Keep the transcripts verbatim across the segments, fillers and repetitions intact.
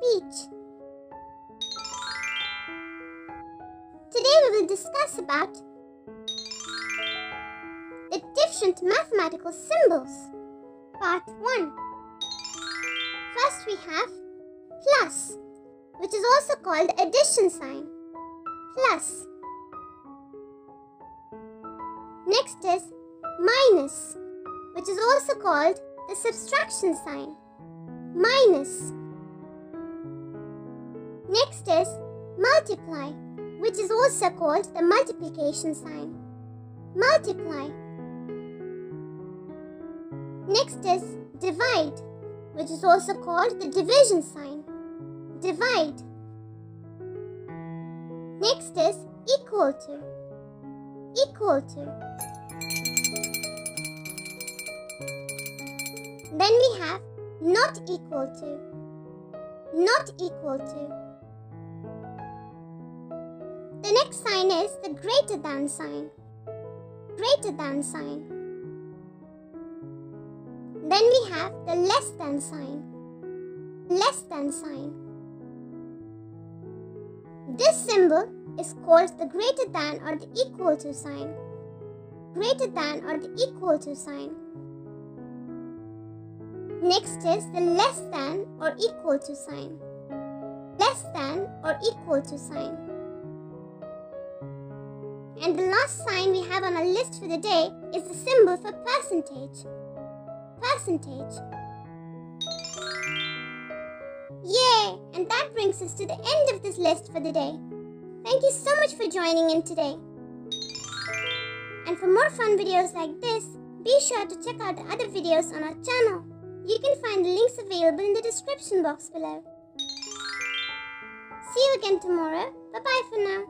Peach. Today we will discuss about the different mathematical symbols. Part one. First we have plus, which is also called addition sign. Plus. Next is minus, which is also called the subtraction sign. Minus. Next is multiply, which is also called the multiplication sign. Multiply. Next is divide, which is also called the division sign. Divide. Next is equal to. Equal to. Then we have not equal to. Not equal to. The next sign is the greater than sign. Greater than sign. Then we have the less than sign. Less than sign. This symbol is called the greater than or the equal to sign. Greater than or the equal to sign. Next is the less than or equal to sign. Less than or equal to sign. And the last sign we have on our list for the day is the symbol for percentage. Percentage. Yay! And that brings us to the end of this list for the day. Thank you so much for joining in today. And for more fun videos like this, be sure to check out the other videos on our channel. You can find the links available in the description box below. See you again tomorrow. Bye-bye for now.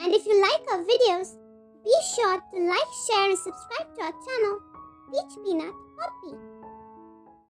And if you like our videos, be sure to like, share and subscribe to our channel, Peach Peanut Poppy.